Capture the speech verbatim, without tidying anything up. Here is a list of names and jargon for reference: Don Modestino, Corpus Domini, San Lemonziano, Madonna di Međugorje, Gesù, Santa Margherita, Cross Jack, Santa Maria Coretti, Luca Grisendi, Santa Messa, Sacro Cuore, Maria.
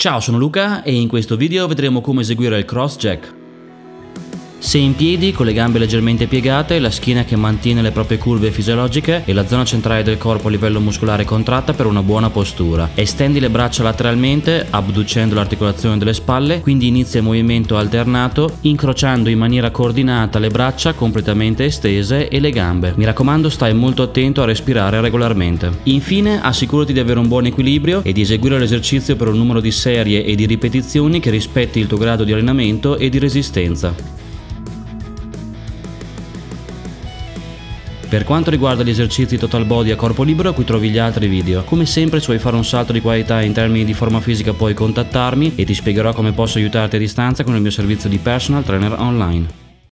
Ciao, sono Luca e in questo video vedremo come eseguire il cross jack. Sei in piedi con le gambe leggermente piegate, la schiena che mantiene le proprie curve fisiologiche e la zona centrale del corpo a livello muscolare contratta per una buona postura. Estendi le braccia lateralmente, abducendo l'articolazione delle spalle, quindi inizia il movimento alternato, incrociando in maniera coordinata le braccia completamente estese e le gambe. Mi raccomando, stai molto attento a respirare regolarmente. Infine, assicurati di avere un buon equilibrio e di eseguire l'esercizio per un numero di serie e di ripetizioni che rispetti il tuo grado di allenamento e di resistenza. Per quanto riguarda gli esercizi total body a corpo libero, qui trovi gli altri video. Come sempre, se vuoi fare un salto di qualità in termini di forma fisica puoi contattarmi e ti spiegherò come posso aiutarti a distanza con il mio servizio di personal trainer online.